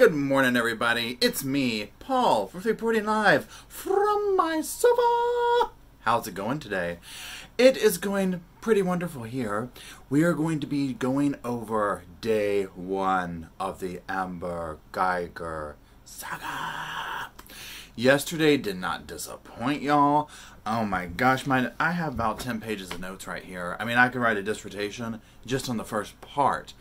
Good morning, everybody. It's me, Paul, from Reporting Live from my sofa. How's it going today? It is going pretty wonderful here. We are going to be going over day one of the Amber Guyger saga. Yesterday did not disappoint, y'all. Oh my gosh, I have about 10 pages of notes right here. I mean, I could write a dissertation just on the first part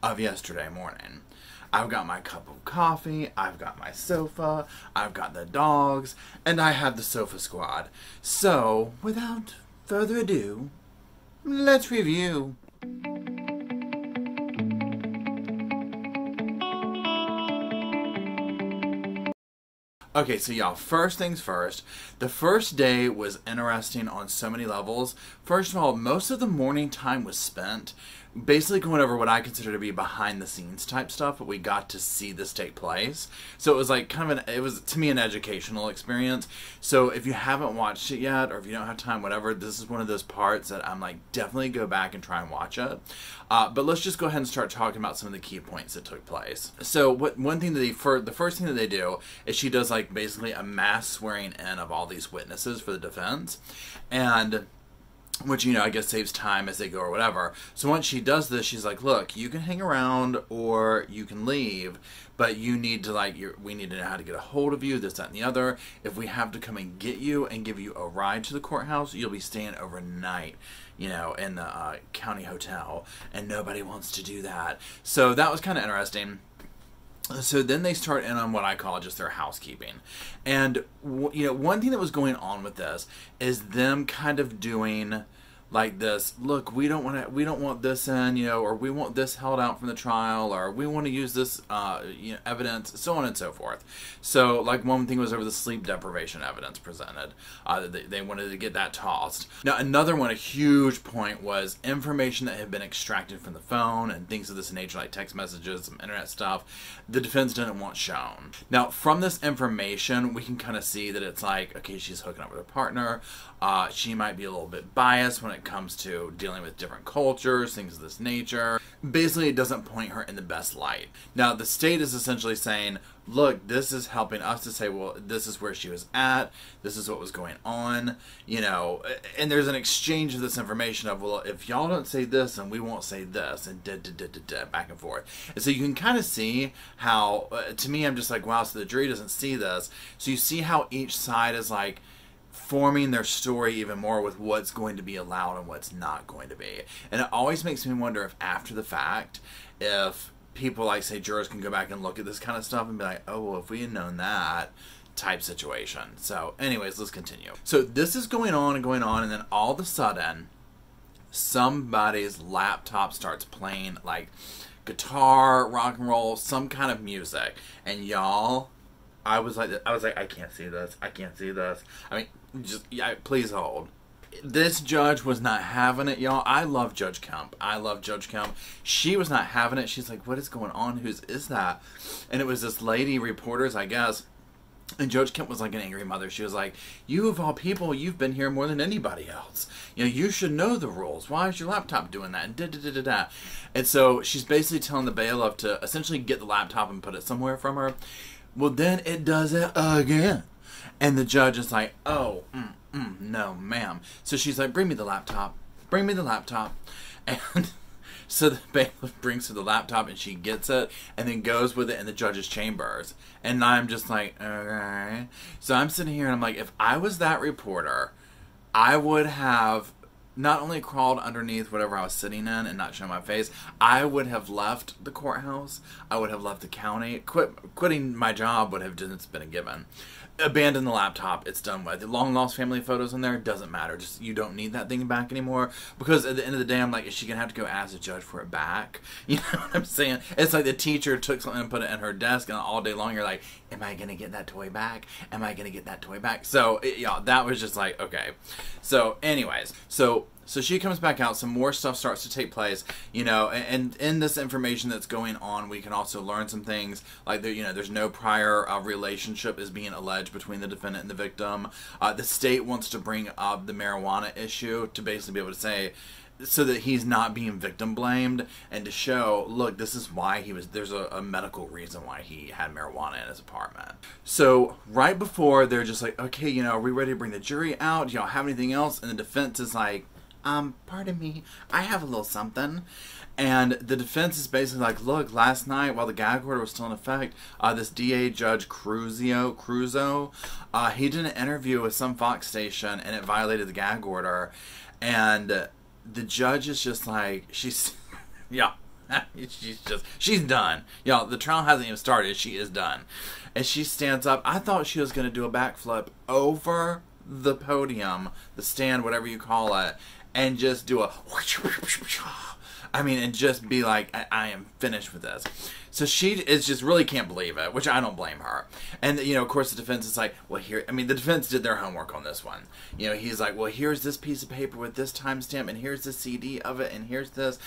of yesterday morning. I've got my cup of coffee, I've got my sofa, I've got the dogs, and I have the sofa squad. So, without further ado, let's review. Okay, so y'all, first things first, the first day was interesting on so many levels. First of all, most of the morning time was spent basically going over what I consider to be behind the scenes type stuff, but we got to see this take place. So it was like kind of it was to me an educational experience. So if you haven't watched it yet, or if you don't have time, whatever, this is one of those parts that I'm like, definitely go back and try and watch it. But let's just go ahead and start talking about some of the key points that took place. So the first thing that they do is she does like basically a mass swearing in of all these witnesses for the defense, and which, you know, I guess saves time as they go or whatever. So once she does this, she's like, look, you can hang around or you can leave, but you need to, like, we need to know how to get a hold of you, this, that, and the other. If we have to come and get you and give you a ride to the courthouse, you'll be staying overnight, you know, in the county hotel, and nobody wants to do that. So that was kind of interesting. So then they start in on what I call just their housekeeping. And, you know, one thing that was going on with this is them kind of doing like this, look, we don't want this in, you know, or we want this held out from the trial, or we want to use this, you know, evidence, so on and so forth. So, like, one thing was over the sleep deprivation evidence presented. They wanted to get that tossed. Now, another one, a huge point, was information that had been extracted from the phone and things of this nature, like text messages, some internet stuff, the defense didn't want shown. Now, from this information, we can kind of see that it's like, okay, she's hooking up with her partner. She might be a little bit biased when it comes to dealing with different cultures, things of this nature. Basically, it doesn't point her in the best light. Now, the state is essentially saying, look, this is helping us to say, well, this is where she was at, this is what was going on, you know, and there's an exchange of this information of, well, if y'all don't say this, and we won't say this, and back and forth. And so you can kind of see how, to me, I'm just like, wow, so the jury doesn't see this. So you see how each side is like, forming their story even more with what's going to be allowed and what's not going to be. And it always makes me wonder if after the fact, if people, like, say, jurors can go back and look at this kind of stuff and be like, oh, well, if we had known that type situation. So anyways, let's continue. So this is going on and going on, and then all of a sudden, somebody's laptop starts playing, like, guitar, rock and roll, some kind of music. And y'all, I was like, I can't see this. I can't see this. I mean, just, yeah, please hold. This judge was not having it, y'all. I love Judge Kemp. I love Judge Kemp. She was not having it. She's like, what is going on? Whose is that? And it was this lady, reporters, I guess. And Judge Kemp was like an angry mother. She was like, you of all people, you've been here more than anybody else. You know, you should know the rules. Why is your laptop doing that? And da-da-da-da-da. And so she's basically telling the bailiff to essentially get the laptop and put it somewhere from her. Well, then it does it again. And the judge is like, oh, no, ma'am. So she's like, bring me the laptop. Bring me the laptop. And so the bailiff brings her the laptop, and she gets it and then goes with it in the judge's chambers. And I'm just like, okay. So I'm sitting here, and I'm like, if I was that reporter, I would have not only crawled underneath whatever I was sitting in and not show my face, I would have left the courthouse. I would have left the county. Quitting my job would have just been a given. Abandon the laptop. It's done with. The long-lost family photos in there, doesn't matter. Just, you don't need that thing back anymore. Because at the end of the day, I'm like, is she going to have to go ask the judge for it back? You know what I'm saying? It's like the teacher took something and put it in her desk, and all day long you're like, am I going to get that toy back? Am I going to get that toy back? So, y'all, that was just like, okay. So, anyways. So she comes back out, some more stuff starts to take place, you know, and in this information that's going on, we can also learn some things, like, you know, there's no prior relationship is being alleged between the defendant and the victim. The state wants to bring up the marijuana issue to basically be able to say, so that he's not being victim blamed, and to show, look, this is why he was, there's a medical reason why he had marijuana in his apartment. So right before, they're just like, okay, you know, are we ready to bring the jury out? Do y'all have anything else? And the defense is like, pardon me, I have a little something. And the defense is basically like, look, last night while the gag order was still in effect, this DA Judge Cruzio, he did an interview with some Fox station and it violated the gag order. And the judge is just like, she's, yeah, she's just, she's done. Y'all, the trial hasn't even started. She is done. And she stands up. I thought she was going to do a backflip over the podium, the stand, whatever you call it, and just do a, I mean, and just be like, I am finished with this. So she is just really can't believe it, which I don't blame her. And, you know, of course the defense is like, well, here, I mean, the defense did their homework on this one. You know, he's like, well, here's this piece of paper with this timestamp, and here's the CD of it, and here's this.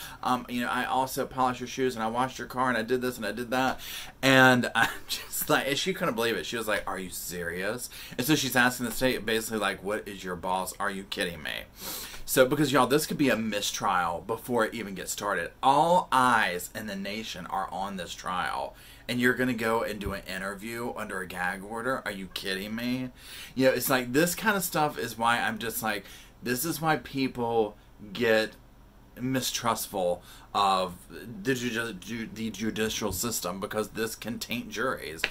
You know, I also polished your shoes, and I washed your car, and I did this, and I did that. And I'm just like, and she couldn't believe it. She was like, are you serious? And so she's asking the state basically like, what is your boss? Are you kidding me? So, because, y'all, this could be a mistrial before it even gets started. All eyes in the nation are on this trial, and you're going to go and do an interview under a gag order? Are you kidding me? You know, it's like, this kind of stuff is why I'm just like, this is why people get mistrustful of the judicial system, because this can taint juries.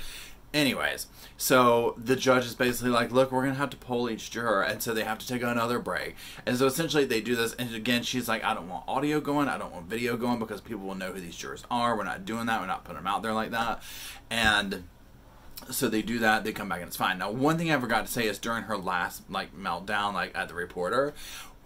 Anyways, so the judge is basically like, look, we're going to have to poll each juror, and so they have to take another break. And so essentially they do this, and again, she's like, I don't want audio going, I don't want video going, because people will know who these jurors are. We're not doing that, we're not putting them out there like that. And so they do that, they come back, and it's fine. Now, one thing I forgot to say is during her last, like, meltdown, like, at the reporter,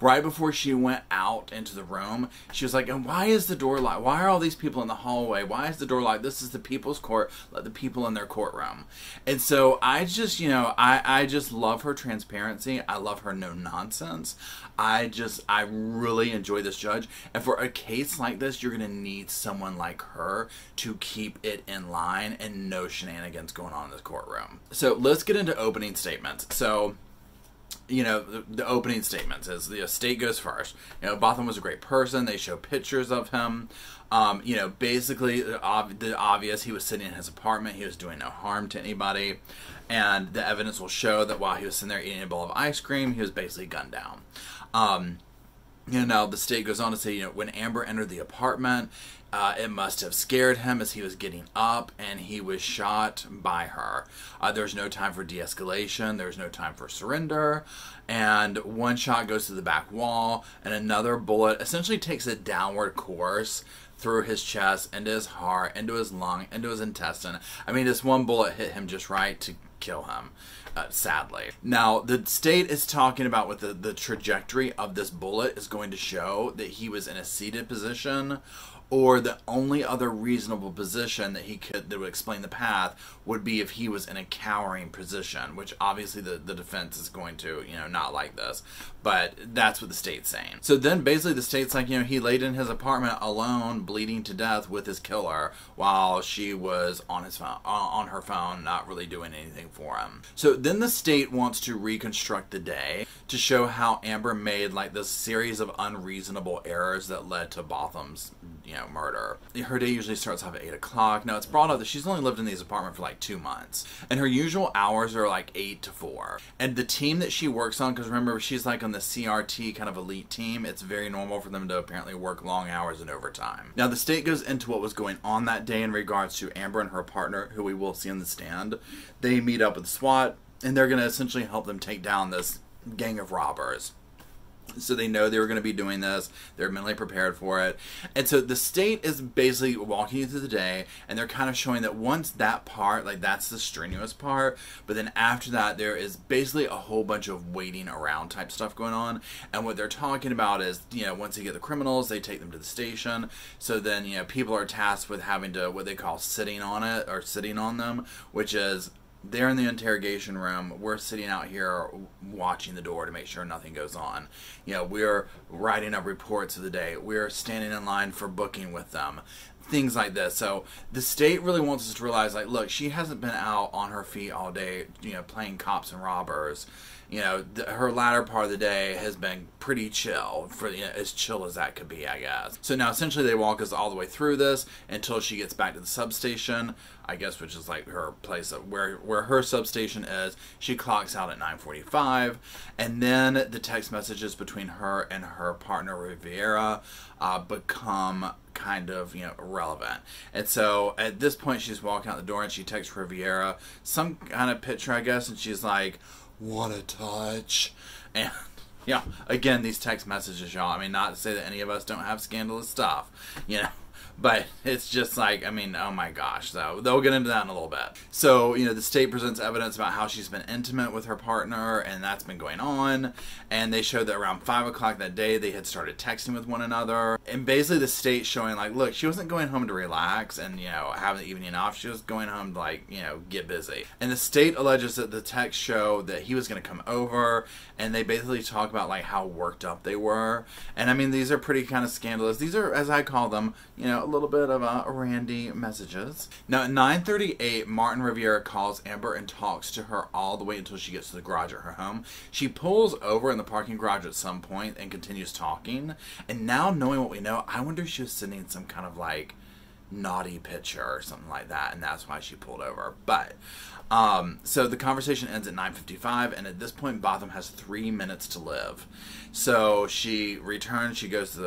right before she went out into the room, she was like, and why is the door locked? Why are all these people in the hallway? Why is the door locked? This is the people's court. Let the people in their courtroom. And so I just, you know, I just love her transparency. I love her no nonsense. I really enjoy this judge. And for a case like this, you're going to need someone like her to keep it in line and no shenanigans going on in this courtroom. So let's get into opening statements. So, you know, the opening statements is the state goes first. You know, Botham was a great person. They show pictures of him. You know, basically the obvious, he was sitting in his apartment. He was doing no harm to anybody. And the evidence will show that while he was sitting there eating a bowl of ice cream, he was basically gunned down. You know, the state goes on to say, you know, when Amber entered the apartment, it must have scared him as he was getting up, and he was shot by her. There's no time for de-escalation. There's no time for surrender. And one shot goes to the back wall, and another bullet essentially takes a downward course through his chest, into his heart, into his lung, into his intestine. I mean, this one bullet hit him just right to kill him, sadly. Now, the state is talking about what the trajectory of this bullet is going to show, that he was in a seated position, or the only other reasonable position that he could, that would explain the path, would be if he was in a cowering position, which obviously the defense is going to, you know, not like this, but that's what the state's saying. So then basically the state's like, you know, he laid in his apartment alone, bleeding to death with his killer, while she was on his phone, on her phone, not really doing anything for him. So then the state wants to reconstruct the day to show how Amber made like this series of unreasonable errors that led to Botham's, you know, murder. Her day usually starts off at 8 o'clock. Now, it's brought up that she's only lived in these apartments for like 2 months, and her usual hours are like 8 to 4. And the team that she works on, because remember, she's like on the CRT kind of elite team, it's very normal for them to apparently work long hours and overtime. Now, the state goes into what was going on that day in regards to Amber and her partner, who we will see on the stand. They meet up with SWAT, and they're going to essentially help them take down this gang of robbers. So they know they were going to be doing this. They're mentally prepared for it. And so the state is basically walking you through the day, and they're kind of showing that once that part, like, that's the strenuous part, but then after that there is basically a whole bunch of waiting around type stuff going on. And what they're talking about is, you know, once they get the criminals, they take them to the station. So then, you know, people are tasked with having to, what they call sitting on it, or sitting on them, which is, they're in the interrogation room, we're sitting out here watching the door to make sure nothing goes on. You know, we're writing up reports of the day, we're standing in line for booking with them. things like this. So the state really wants us to realize, like, look, she hasn't been out on her feet all day, you know, playing cops and robbers. You know, her latter part of the day has been pretty chill, for, you know, as chill as that could be, I guess. So now essentially they walk us all the way through this until she gets back to the substation, I guess, which is like her place where her substation is. She clocks out at 9:45, and then the text messages between her and her partner Rivera become kind of, you know, irrelevant. And so at this point she's walking out the door and she texts Rivera some kind of picture, I guess, and she's like, "What a touch." And yeah, again, these text messages, y'all, I mean, not to say that any of us don't have scandalous stuff, you know, but it's just like, I mean, oh my gosh. So they'll get into that in a little bit. So, you know, the state presents evidence about how she's been intimate with her partner, and that's been going on. And they showed that around 5 o'clock that day, they had started texting with one another. And basically the state showing, like, look, she wasn't going home to relax and, you know, have the evening off. She was going home to, like, you know, get busy. And the state alleges that the text showed that he was going to come over, and they basically talk about, like, how worked up they were. And I mean, these are pretty kind of scandalous. These are, as I call them, you know, a little bit of Randy messages. Now at 9:38, Martin Rivera calls Amber and talks to her all the way until she gets to the garage at her home. She pulls over in the parking garage at some point and continues talking. And now, knowing what we know, I wonder if she was sending some kind of, like, naughty picture or something like that, and that's why she pulled over. But so the conversation ends at 9:55, and at this point Botham has 3 minutes to live. So she returns, she goes to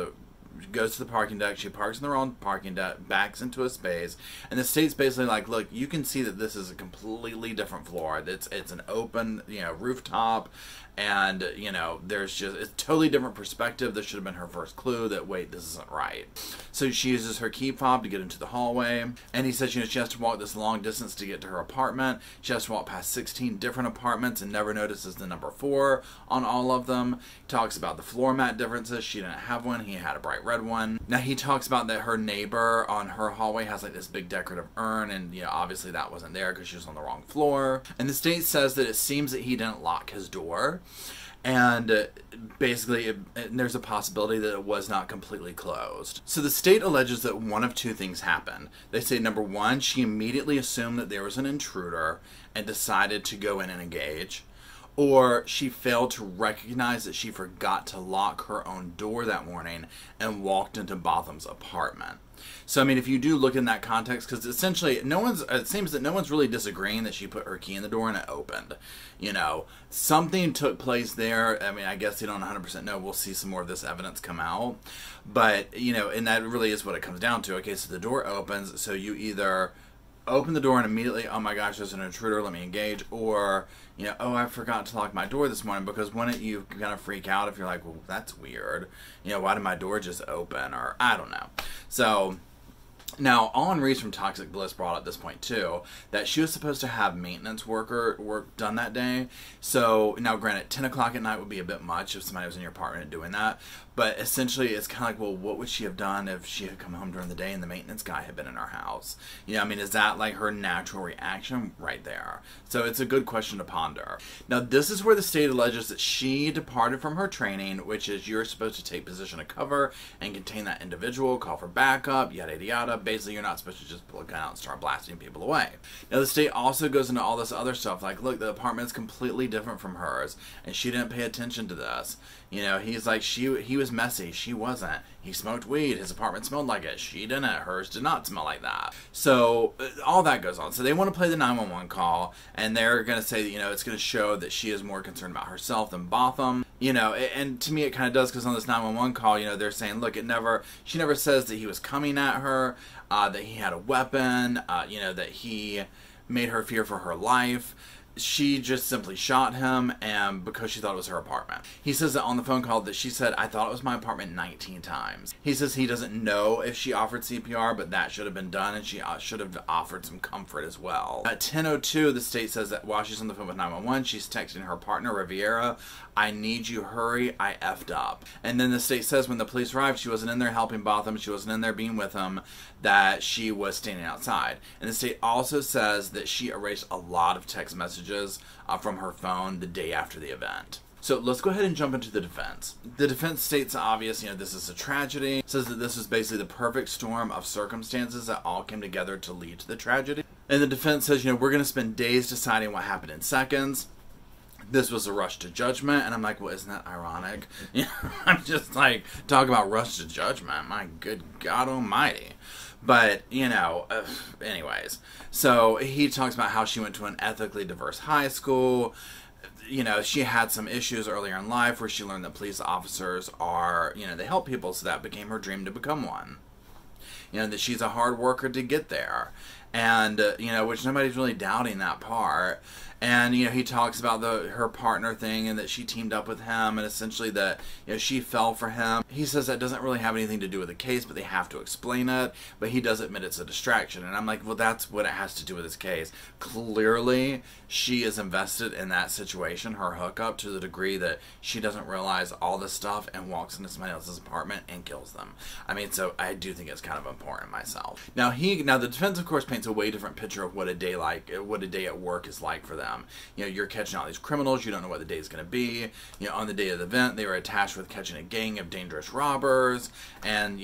the parking deck, she parks in the wrong parking deck, backs into a space, and the state's basically like, look, you can see that this is a completely different floor. It's an open, you know, rooftop, and, you know, there's just, it's a totally different perspective. This should have been her first clue that, wait, this isn't right. So she uses her key fob to get into the hallway, and he says, you know, she has to walk this long distance to get to her apartment. She has to walk past 16 different apartments and never notices the number 4 on all of them. He talks about the floor mat differences. She didn't have one. He had a bright red one. Now he talks about that her neighbor on her hallway has, like, this big decorative urn, and, you know, obviously that wasn't there because she was on the wrong floor. And the state says that it seems that he didn't lock his door, and basically there's a possibility that it was not completely closed. So the state alleges that one of two things happened. They say, number one, she immediately assumed that there was an intruder and decided to go in and engage. Or she failed to recognize that she forgot to lock her own door that morning and walked into Botham's apartment. So, I mean, if you do look in that context, because essentially it seems that no one's really disagreeing that she put her key in the door and it opened. You know, something took place there. I mean, I guess they don't 100% know. We'll see some more of this evidence come out. But, you know, and that really is what it comes down to. Okay, so the door opens, so you either open the door and immediately, oh my gosh, there's an intruder, let me engage, or, you know, oh, I forgot to lock my door this morning. Because wouldn't you kind of freak out if you're like, well, that's weird, you know, why did my door just open, or I don't know. So now Awen Rees from Toxic Bliss brought up this point too, that she was supposed to have maintenance work done that day. So now granted, 10 o'clock at night would be a bit much if somebody was in your apartment doing that, but essentially it's kind of like, well, what would she have done if she had come home during the day and the maintenance guy had been in our house? You know, I mean, is that like her natural reaction right there? So it's a good question to ponder. Now this is where the state alleges that she departed from her training, which is you're supposed to take position of cover and contain that individual, call for backup, yada yada yada. Basically, you're not supposed to just pull a gun out and start blasting people away. Now, the state also goes into all this other stuff, like, look, the apartment's completely different from hers, and she didn't pay attention to this. You know, he's like, he was messy, she wasn't. He smoked weed, his apartment smelled like it, she didn't, hers did not smell like that. So, all that goes on. So, they want to play the 911 call, and they're going to say, that, you know, it's going to show that she is more concerned about herself than Botham. You know, and to me it kind of does, because on this 911 call, you know, they're saying, look, she never says that he was coming at her, that he had a weapon, you know, that he made her fear for her life. She just simply shot him, and because she thought it was her apartment. He says that on the phone call that she said, I thought it was my apartment 19 times. He says he doesn't know if she offered CPR, but that should have been done, and she should have offered some comfort as well. At 10:02, the state says that while she's on the phone with 911, she's texting her partner, Rivera, I need you, hurry, I effed up. And then the state says when the police arrived, she wasn't in there helping Botham, she wasn't in there being with him, that she was standing outside. And the state also says that she erased a lot of text messages from her phone the day after the event. So let's go ahead and jump into the defense. The defense states obvious, this is a tragedy, says that this was basically the perfect storm of circumstances that all came together to lead to the tragedy. And the defense says, we're going to spend days deciding what happened in seconds. This was a rush to judgment. And I'm like, well, isn't that ironic? I'm just like, talking about rush to judgment. My good God almighty. But, anyways. So he talks about how she went to an ethically diverse high school. She had some issues earlier in life where she learned that police officers are, they help people. So that became her dream to become one. That she's a hard worker to get there. And, which nobody's really doubting that part. And, he talks about her partner thing and that she teamed up with him and essentially that, she fell for him. He says that doesn't really have anything to do with the case, but they have to explain it. But he does admit it's a distraction. And I'm like, well, that's what it has to do with this case. Clearly, she is invested in that situation, her hookup, to the degree that she doesn't realize all this stuff and walks into somebody else's apartment and kills them. I mean, so I do think it's kind of important myself. Now, the defense, of course, paints a way different picture of what a day at work is like for them. You're catching all these criminals. You don't know what the day is going to be. On the day of the event, they were attached with catching a gang of dangerous robbers, and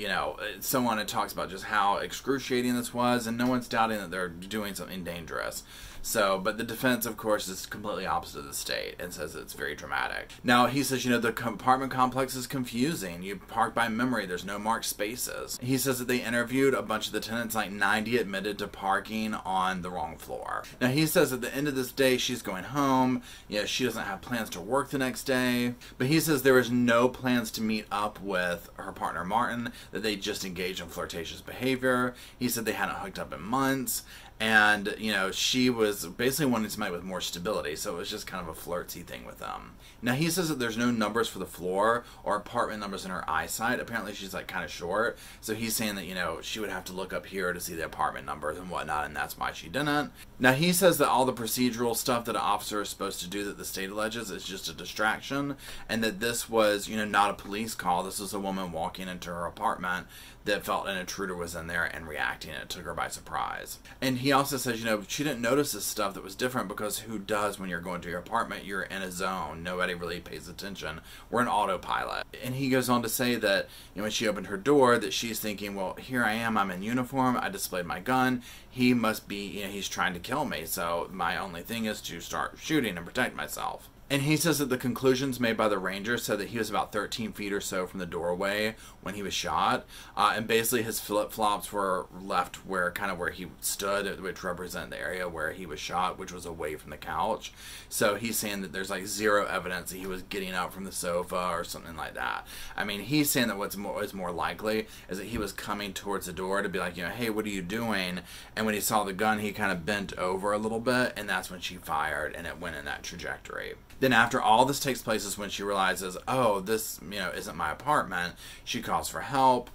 so on. It talks about just how excruciating this was, and no one's doubting that they're doing something dangerous. So, but the defense, of course, is completely opposite of the state and says it's very dramatic. Now, he says, the apartment complex is confusing. You park by memory. There's no marked spaces. He says that they interviewed a bunch of the tenants, like 90 admitted to parking on the wrong floor. Now, he says at the end of this day, she's going home. She doesn't have plans to work the next day. But he says there is no plans to meet up with her partner, Martin, that they just engaged in flirtatious behavior. He said they hadn't hooked up in months. And, she was basically wanting somebody with more stability, so it was just kind of a flirty thing with them. Now, he says that there's no numbers for the floor or apartment numbers in her eyesight. Apparently, she's, kind of short. So he's saying that, she would have to look up here to see the apartment numbers and whatnot, and that's why she didn't. Now, he says that all the procedural stuff that an officer is supposed to do that the state alleges is just a distraction, and that this was, not a police call. This was a woman walking into her apartment that felt an intruder was in there and reacting, and it took her by surprise. And he also says, she didn't notice this stuff that was different because who does when you're going to your apartment? You're in a zone. Nobody really pays attention. We're an autopilot. And he goes on to say that, when she opened her door, that she's thinking, well, here I am. I'm in uniform. I displayed my gun. He must be, he's trying to kill me. So my only thing is to start shooting and protect myself. And he says that the conclusions made by the ranger said that he was about 13 feet or so from the doorway when he was shot. And basically his flip-flops were left kind of where he stood, which represent the area where he was shot, which was away from the couch. So he's saying that there's zero evidence that he was getting up from the sofa or something like that. I mean, he's saying that what's more likely is that he was coming towards the door to be like, hey, what are you doing? And when he saw the gun, he kind of bent over a little bit, and that's when she fired, and it went in that trajectory. Then after all this takes place is when she realizes, oh, this, isn't my apartment. She calls for help.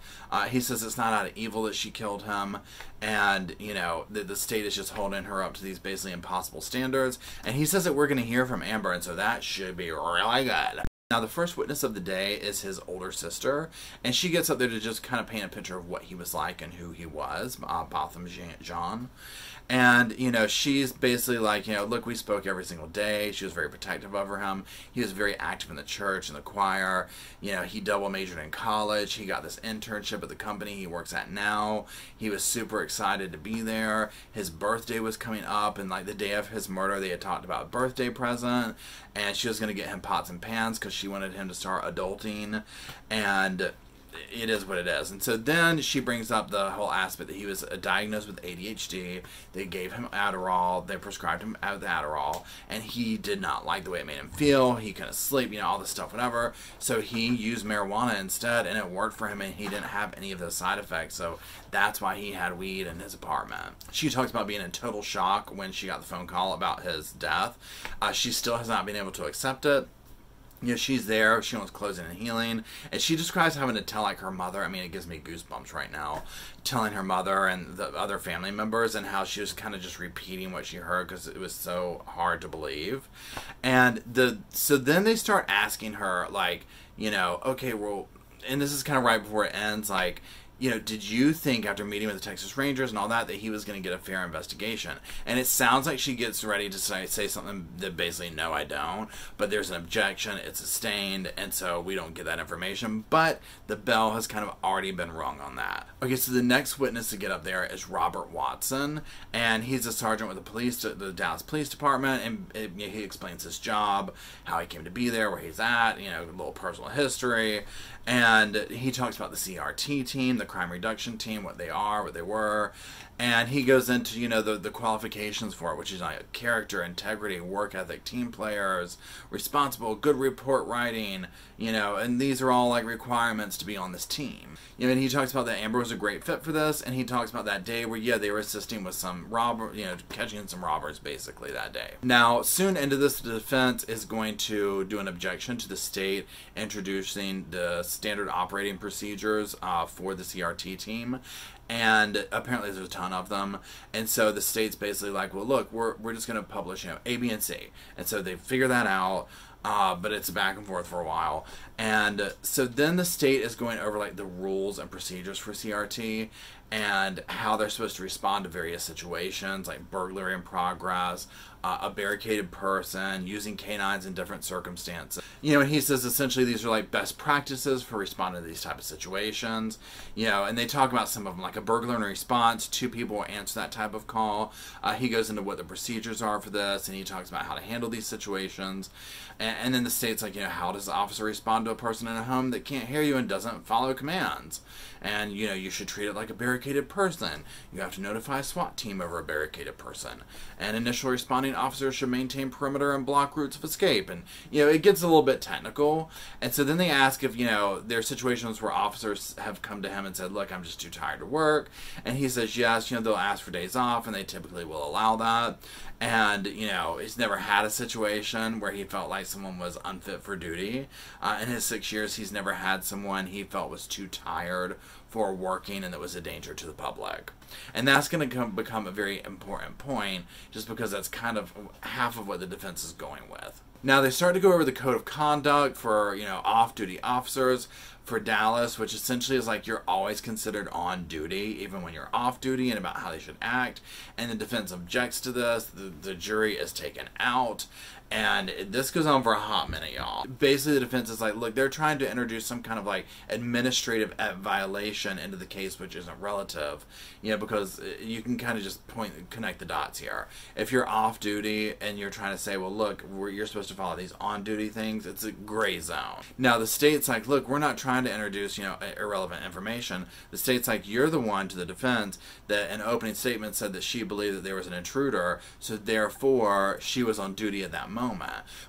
He says it's not out of evil that she killed him. And, the state is just holding her up to these basically impossible standards. And he says that we're going to hear from Amber. And so that should be really good. Now, the first witness of the day is his older sister, and she gets up there to just kind of paint a picture of what he was like and who he was, Botham Jean. And, she's basically like, look, we spoke every single day. She was very protective over him. He was very active in the church and the choir. He double majored in college. He got this internship at the company he works at now. He was super excited to be there. His birthday was coming up, and, the day of his murder, they had talked about a birthday present, and she was going to get him pots and pans because she wanted him to start adulting, and it is what it is. And so then she brings up the whole aspect that he was diagnosed with ADHD. They gave him Adderall. They prescribed him Adderall, and he did not like the way it made him feel. He couldn't sleep, all this stuff, whatever. So he used marijuana instead, and it worked for him, and he didn't have any of those side effects. So that's why he had weed in his apartment. She talks about being in total shock when she got the phone call about his death. She still has not been able to accept it. She's there. She wants closing and healing. And she describes having to tell, her mother. I mean, it gives me goosebumps right now. Telling her mother and the other family members and how she was kind of just repeating what she heard because it was so hard to believe. And so then they start asking her, okay, well, and this is kind of right before it ends, you know, did you think after meeting with the Texas Rangers and all that, that he was going to get a fair investigation? And it sounds like she gets ready to say something that basically, no, I don't. But there's an objection, it's sustained, and so we don't get that information. But the bell has kind of already been rung on that. Okay, so the next witness to get up there is Robert Watson, and he's a sergeant with the police, the Dallas Police Department, and he explains his job, how he came to be there, where he's at, you know, a little personal history. And he talks about the CRT team, the crime reduction team, what they are, what they were, and he goes into, you know, the qualifications for it, which is like character, integrity, work ethic, team players, responsible, good report writing, you know, and these are all like requirements to be on this team. You know, and he talks about that Amber was a great fit for this, and he talks about that day where, yeah, they were assisting with some robber, you know, catching some robbers basically that day. Now, soon into this, the defense is going to do an objection to the state introducing the standard operating procedures for the CRT team, and apparently there's a ton of them, and so the state's basically like, well, look, we're just going to publish, you know, A, B, and C, and so they figure that out, but it's back and forth for a while, and so then the state is going over like the rules and procedures for CRT and how they're supposed to respond to various situations like burglary in progress, a barricaded person, using canines in different circumstances. You know, and he says essentially these are like best practices for responding to these type of situations, you know, and they talk about some of them, like a burglar in response, two people will answer that type of call. He goes into what the procedures are for this, and he talks about how to handle these situations. And then the state's like, you know, how does the officer respond to a person in a home that can't hear you and doesn't follow commands? And, you know, you should treat it like a barricaded person. You have to notify a SWAT team over a barricaded person. And initial responding officers should maintain perimeter and block routes of escape. And, you know, it gets a little bit technical. And so then they ask if, you know, there are situations where officers have come to him and said, look, I'm just too tired to work. And he says, yes, you know, they'll ask for days off, and they typically will allow that. And, you know, he's never had a situation where he felt like someone was unfit for duty. In his 6 years, he's never had someone he felt was too tired for working and that was a danger to the public. And that's going to become a very important point, just because that's kind of half of what the defense is going with. Now, they start to go over the code of conduct for, you know, off-duty officers for Dallas, which essentially is like you're always considered on duty, even when you're off duty, and about how they should act. And the defense objects to this. The jury is taken out. And this goes on for a hot minute, y'all. Basically, the defense is like, look, they're trying to introduce some kind of like administrative violation into the case, which isn't relative, you know, because you can kind of just connect the dots here. If you're off duty and you're trying to say, well, look, you're supposed to follow these on duty things, it's a gray zone. Now, the state's like, look, we're not trying to introduce, you know, irrelevant information. The state's like, you're the one to the defense that an opening statement said that she believed that there was an intruder, so therefore she was on duty at that moment.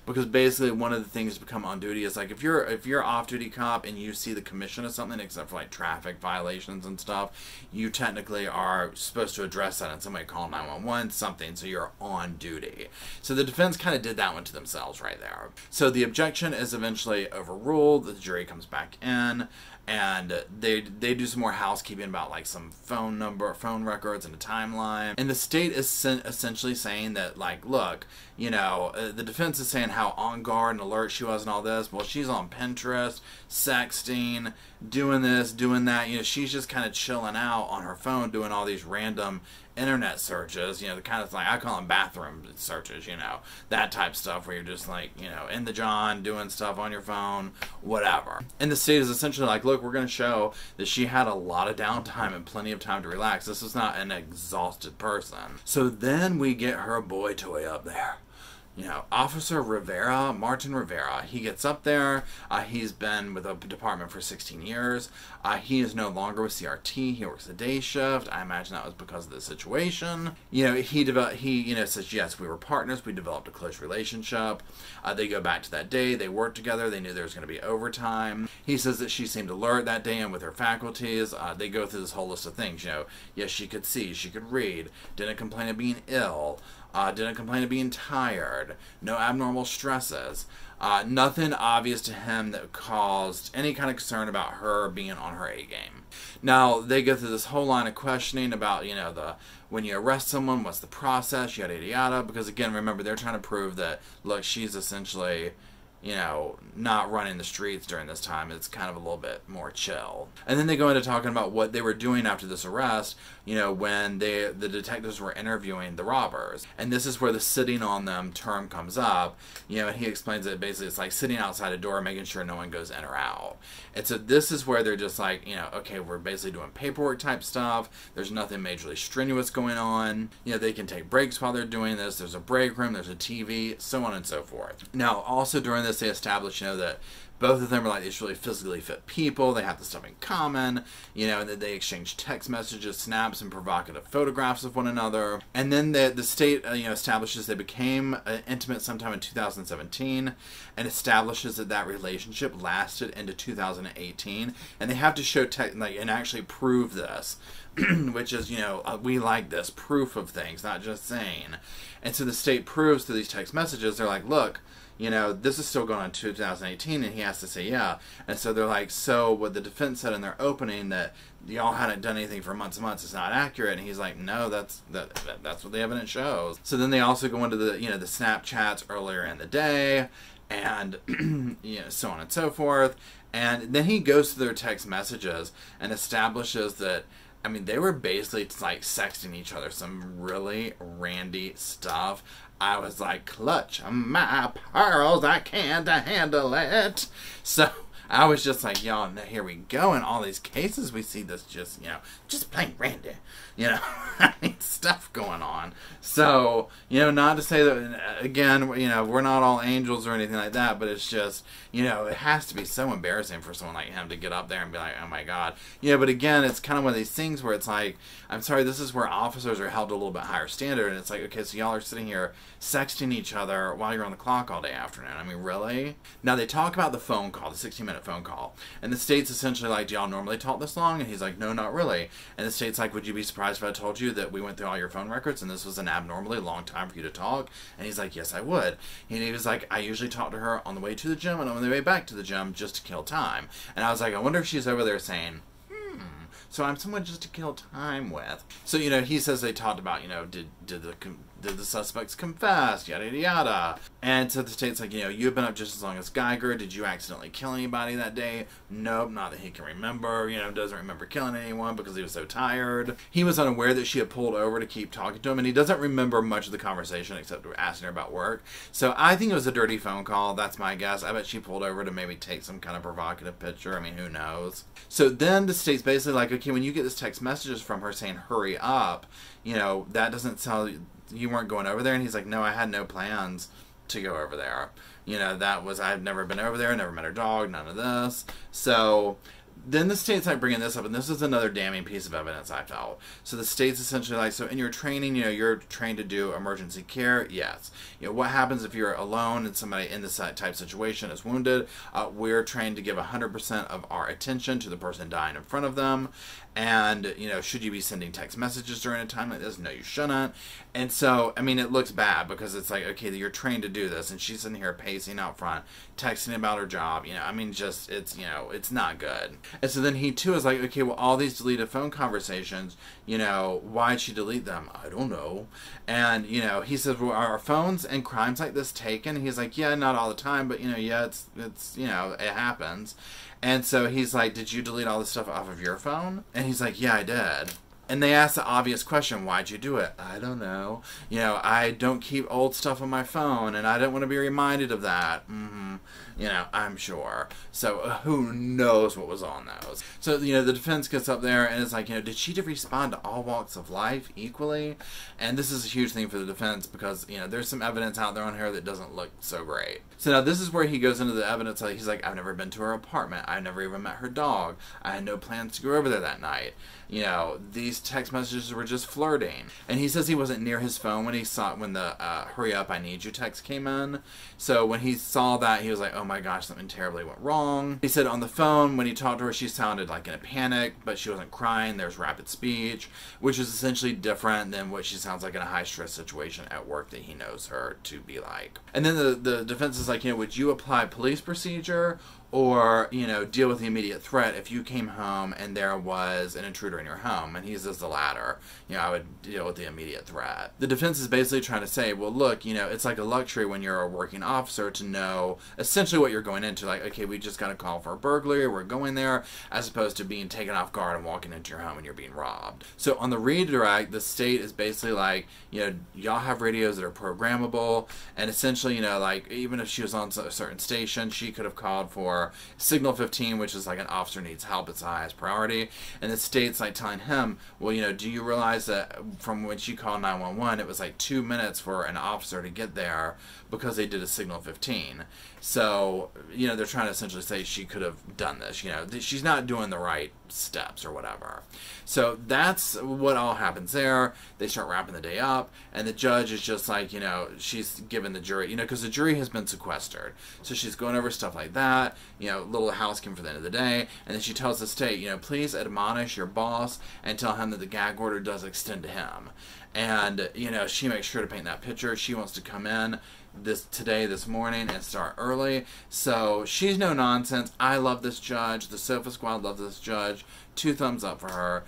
Because basically one of the things to become on duty is like, if you're off duty cop and you see the commission of something, except for like traffic violations and stuff, you technically are supposed to address that and somebody call 911 something, so you're on duty. So the defense kind of did that one to themselves right there. So the objection is eventually overruled, the jury comes back in, and they do some more housekeeping about like some phone records and a timeline, and the state is essentially saying that, like, look, you know, the defense is saying how on guard and alert she was and all this. Well, she's on Pinterest, sexting, doing this, doing that, you know, she's just kind of chilling out on her phone doing all these random internet searches, you know, the kind of, like, I call them bathroom searches, you know, that type stuff where you're just like, you know, in the John, doing stuff on your phone, whatever. And the state is essentially like, look, we're going to show that she had a lot of downtime and plenty of time to relax. This is not an exhausted person. So then we get her boy toy up there. You know, Officer Rivera, Martin Rivera, he gets up there. He's been with the department for 16 years. He is no longer with CRT. He works the day shift. I imagine that was because of the situation. You know, he says, yes, we were partners. We developed a close relationship. They go back to that day. They worked together. They knew there was going to be overtime. He says that she seemed alert that day and with her faculties. They go through this whole list of things. You know, yes, she could see. She could read. Didn't complain of being ill. Didn't complain of being tired. No abnormal stresses. Nothing obvious to him that caused any kind of concern about her being on her A game. Now, they go through this whole line of questioning about, you know, when you arrest someone, what's the process, yada, yada, yada. Because, again, remember, they're trying to prove that, look, she's essentially you know, not running the streets during this time. It's kind of a little bit more chill. And then they go into talking about what they were doing after this arrest, you know, when the detectives were interviewing the robbers. And this is where the sitting on them term comes up, you know, and he explains that basically it's like sitting outside a door, making sure no one goes in or out. And so this is where they're just like, you know, okay, we're basically doing paperwork type stuff. There's nothing majorly strenuous going on. You know, they can take breaks while they're doing this. There's a break room, there's a TV, so on and so forth. Now, also during this, they establish, you know, that both of them are like these really physically fit people. They have this stuff in common, you know, that they exchange text messages, snaps, and provocative photographs of one another. And then the state, you know, establishes they became intimate sometime in 2017 and establishes that that relationship lasted into 2018. And they have to show like, and actually prove this, which is, you know, we like this proof of things, not just saying. And so the state proves through these text messages, they're like, look, you know, this is still going on in 2018, and he has to say yeah. And so they're like, so what the defense said in their opening that y'all hadn't done anything for months and months is not accurate. And he's like, no, that's what the evidence shows. So then they also go into the, you know, the Snapchats earlier in the day, and you know, so on and so forth. And then he goes to their text messages and establishes that, I mean, they were basically like sexting each other some really randy stuff. I was like, clutch my pearls, I can't handle it. So I was just like, y'all, here we go. In all these cases, we see this just, you know, just plain randy, you know, I mean, stuff going on. So, you know, not to say that, again, you know, we're not all angels or anything like that, but it's just, you know, it has to be so embarrassing for someone like him to get up there and be like, oh my God. You know, but again, it's kind of one of these things where it's like, I'm sorry, this is where officers are held to a little bit higher standard. And it's like, okay, so y'all are sitting here sexting each other while you're on the clock all day afternoon. I mean, really? Now they talk about the phone call, the 16-minute phone call. And the state's essentially like, do y'all normally talk this long? And he's like, no, not really. And the state's like, would you be surprised if I told you that we went through all your phone records and this was an abnormally long time for you to talk? And he's like, yes, I would. And he was like, I usually talk to her on the way to the gym and on the way back to the gym just to kill time. And I was like, I wonder if she's over there saying, so I'm someone just to kill time with. So, you know, he says they talked about, you know, did the suspects confess, yada, yada, yada. And so the state's like, you know, you've been up just as long as Guyger. Did you accidentally kill anybody that day? Nope, not that he can remember. You know, doesn't remember killing anyone because he was so tired. He was unaware that she had pulled over to keep talking to him, and he doesn't remember much of the conversation except asking her about work. So I think it was a dirty phone call. That's my guess. I bet she pulled over to maybe take some kind of provocative picture. I mean, who knows? So then the state's basically like, okay, when you get this text messages from her saying, hurry up, you know, that doesn't tell you, you weren't going over there? And he's like, no, I had no plans to go over there. You know, that was, I've never been over there, never met her dog, none of this. So then the state's like bringing this up, and this is another damning piece of evidence I felt. So the state's essentially like, so in your training, you know, you're trained to do emergency care? Yes. You know, what happens if you're alone and somebody in this type situation is wounded? We're trained to give 100% of our attention to the person dying in front of them. And, you know, should you be sending text messages during a time like this? No, you shouldn't. And so, I mean, it looks bad because it's like, okay, you're trained to do this. And she's in here pacing out front, texting about her job. You know, I mean, just, it's, you know, it's not good. And so then he too is like, okay, well, all these deleted phone conversations, you know, why'd she delete them? I don't know. And, you know, he says, well, are phones and crimes like this taken? He's like, yeah, not all the time, but, you know, yeah, it's, you know, it happens. And so he's like, did you delete all this stuff off of your phone? And he's like, yeah, I did. And they asked the obvious question, why'd you do it? I don't know. You know, I don't keep old stuff on my phone, and I don't want to be reminded of that. Mm-hmm. You know, I'm sure. So who knows what was on those. So, you know, the defense gets up there, and it's like, you know, did she respond to all walks of life equally? And this is a huge thing for the defense because, you know, there's some evidence out there on her that doesn't look so great. So now this is where he goes into the evidence. He's like, I've never been to her apartment. I've never even met her dog. I had no plans to go over there that night. You know, these text messages were just flirting. And he says he wasn't near his phone when he saw when the hurry up, I need you text came in. So when he saw that, he was like, oh my gosh, something terribly went wrong. He said on the phone when he talked to her, she sounded like in a panic, but she wasn't crying. There's rapid speech, which is essentially different than what she sounds like in a high stress situation at work that he knows her to be like. And then the defense is like, you know, would you apply police procedure or, you know, deal with the immediate threat if you came home and there was an intruder in your home. And he says the latter. You know, I would deal with the immediate threat. The defense is basically trying to say, well, look, you know, it's like a luxury when you're a working officer to know essentially what you're going into. Like, okay, we just got a call for a burglary, we're going there, as opposed to being taken off guard and walking into your home and you're being robbed. So on the redirect, the state is basically like, you know, y'all have radios that are programmable, and essentially, you know, like, even if she was on a certain station, she could have called for Signal 15, which is like an officer needs help, it's the highest priority, and the state's like telling him, well, you know, do you realize that from when she called 911 it was like 2 minutes for an officer to get there because they did a Signal 15. So, you know, they're trying to essentially say she could have done this, you know, she's not doing the right steps or whatever. So that's what all happens there. They start wrapping the day up, and the judge is just like, you know, she's giving the jury, you know, because the jury has been sequestered, so she's going over stuff like that, you know, little housekeeping for the end of the day, and then she tells the state, you know, please admonish your boss and tell him that the gag order does extend to him. And, you know, she makes sure to paint that picture. She wants to come in this morning and start early. So she's no nonsense. I love this judge. The Sofa Squad loves this judge. 2 thumbs up for her.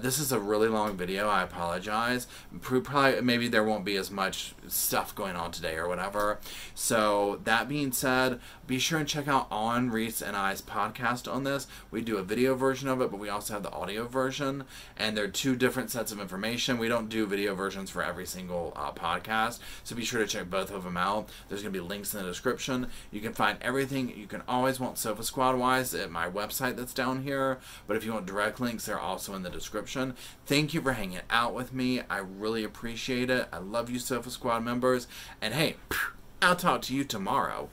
This is a really long video. I apologize. Probably, maybe there won't be as much stuff going on today or whatever. So that being said, be sure and check out Awen Rees and I's podcast on this. We do a video version of it, but we also have the audio version. And they're 2 different sets of information. We don't do video versions for every single podcast. So be sure to check both of them out. There's going to be links in the description. You can find everything you can always want Sofa Squad wise at my website that's down here. But if you want direct links, they're also in the description. Thank you for hanging out with me. I really appreciate it. I love you, Sofa Squad members. And hey, I'll talk to you tomorrow.